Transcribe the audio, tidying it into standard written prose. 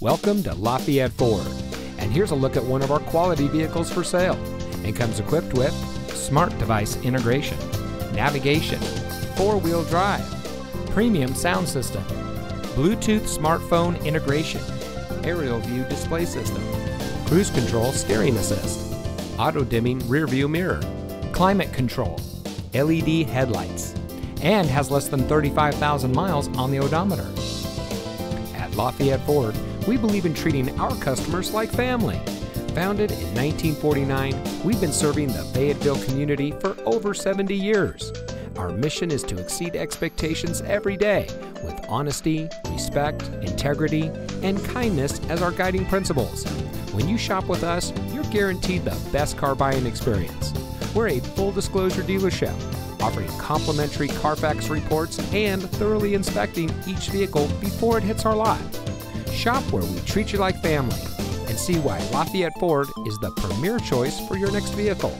Welcome to Lafayette Ford, and here's a look at one of our quality vehicles for sale. It comes equipped with smart device integration, navigation, four-wheel drive, premium sound system, Bluetooth smartphone integration, aerial view display system, cruise control steering assist, auto-dimming rear-view mirror, climate control, LED headlights, and has less than 35,000 miles on the odometer. At Lafayette Ford, we believe in treating our customers like family. Founded in 1949, we've been serving the Fayetteville community for over 70 years. Our mission is to exceed expectations every day with honesty, respect, integrity, and kindness as our guiding principles. When you shop with us, you're guaranteed the best car buying experience. We're a full disclosure dealership, offering complimentary Carfax reports and thoroughly inspecting each vehicle before it hits our lot. Shop where we treat you like family and see why Lafayette Ford is the premier choice for your next vehicle.